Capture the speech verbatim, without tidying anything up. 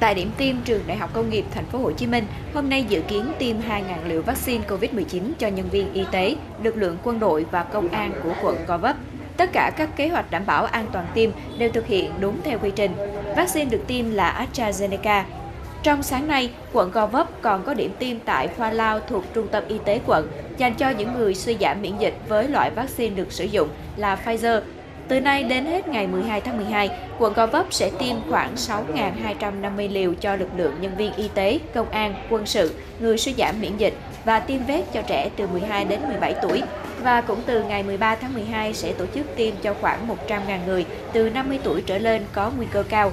Tại điểm tiêm trường Đại học Công nghiệp Thành phố Hồ Chí Minh, hôm nay dự kiến tiêm hai nghìn liều vaccine Covid mười chín cho nhân viên y tế, lực lượng quân đội và công an của quận Gò Vấp. Tất cả các kế hoạch đảm bảo an toàn tiêm đều thực hiện đúng theo quy trình. Vaccine được tiêm là AstraZeneca. Trong sáng nay, quận Gò Vấp còn có điểm tiêm tại khoa lao thuộc Trung tâm Y tế quận dành cho những người suy giảm miễn dịch với loại vaccine được sử dụng là Pfizer. Từ nay đến hết ngày mười hai tháng mười hai, quận Gò Vấp sẽ tiêm khoảng sáu nghìn hai trăm năm mươi liều cho lực lượng nhân viên y tế, công an, quân sự, người suy giảm miễn dịch và tiêm vét cho trẻ từ mười hai đến mười bảy tuổi. Và cũng từ ngày mười ba tháng mười hai sẽ tổ chức tiêm cho khoảng một trăm nghìn người từ năm mươi tuổi trở lên có nguy cơ cao.